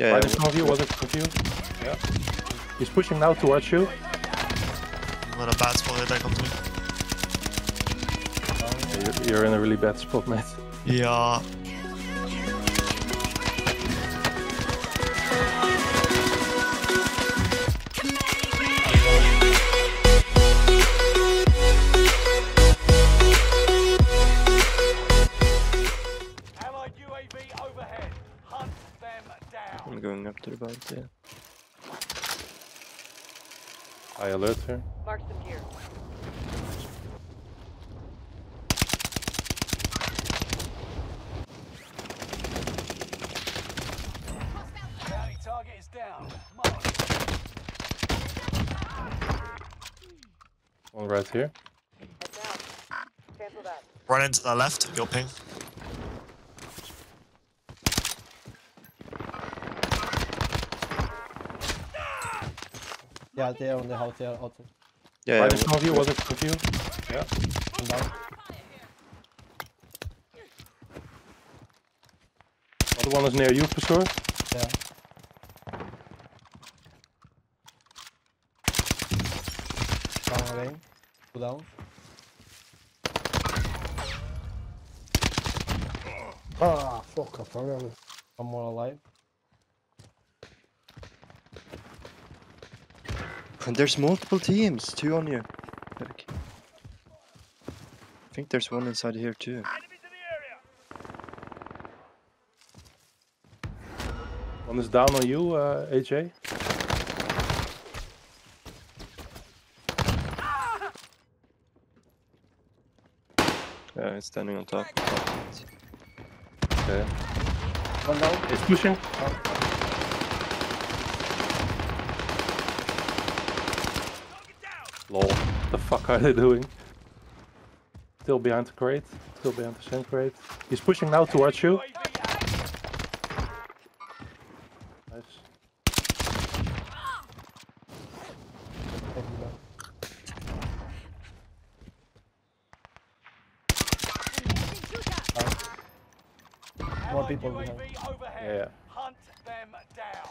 Yeah, by the sound of you, wasn't good you. Yeah. He's pushing now towards you. I'm in a bad spot here, that comes in. You're in a really bad spot, mate. Yeah. I'm going up to the boat, yeah. I alert her. Mark some gear. Target is down. One right here. Cancel that. Run into the left, your ping. Yeah, they're on the house, they're outside. Yeah, yeah. Some of you, was it with you? Yeah. I'm down. Other one is near you for sure? Yeah. Down lane. Go down. Ah, fuck, I'm more alive. And there's multiple teams, two on you. Eric. I think there's one inside here too. One is down on you, AJ. Yeah, he's standing on top. Okay. One down. He's pushing. Oh. Lol, what the fuck are they doing? Still behind the crate, still behind the sand crate. He's pushing now towards you. Nice. More people behind. Yeah. Hunt them down.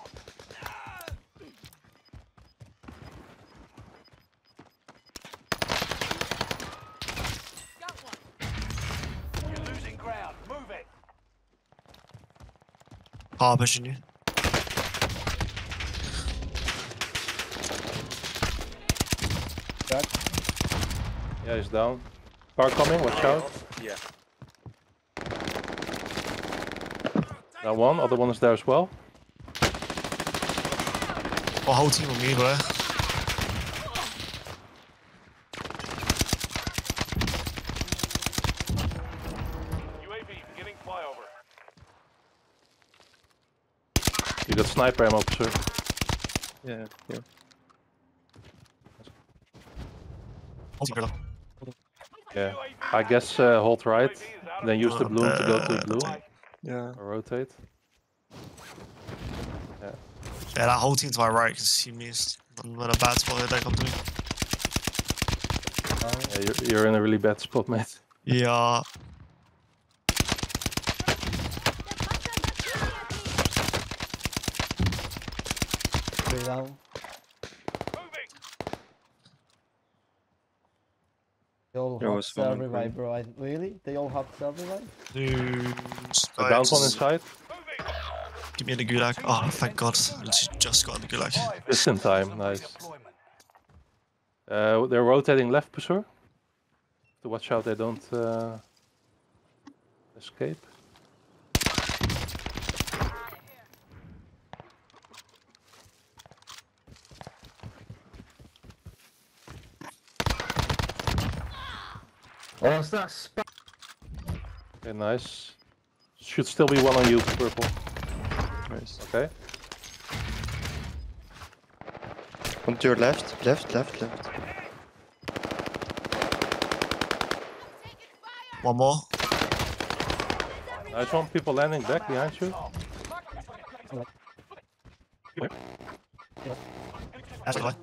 Car pushing you. Back. Yeah, he's down. Car coming, watch out. Yeah. That one, other one is there as well. Oh, whole team on me, bro. You got sniper ammo, sure. Yeah, yeah. Yeah, I guess hold right, then use the bloom to go to the blue. Yeah. Or rotate. Yeah. Yeah, that whole team to my right, because he missed. I'm in a bad spot that I'm doing. Yeah, you're in a really bad spot, mate. Yeah. Down. They all have self-revive, bro. Really? They all have self-revive? Dude. The down one inside. Give me the gulag. Oh, thank God. I just got the gulag. Just in time, nice. They're rotating left, for sure. To watch out they don't escape. Oh, it's that spot. Okay, nice. Should still be one on you, purple. Nice. Okay. Come to your left, left. One more. Nice one, people landing back behind you. That's right.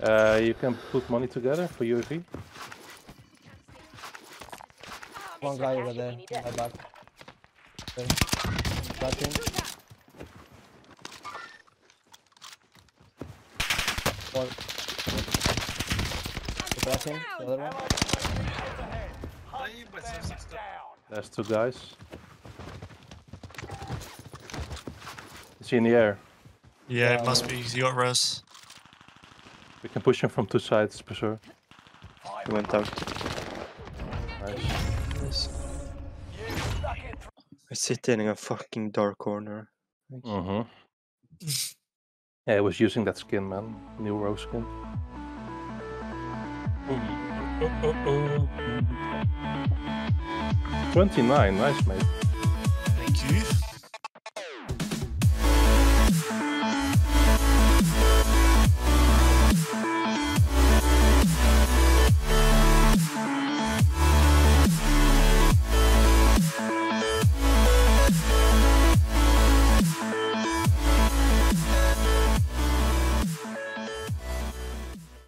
You can put money together for UAV. One guy over there, my back. Him. One. Him. The other one. There's two guys. Is he in the air? Yeah, it must be. He got res. We can push him from two sides for sure. He went out. Nice. I sit in a fucking dark corner. Yeah, I was using that skin, man. New row skin. Oh. 29, nice mate. Thank you.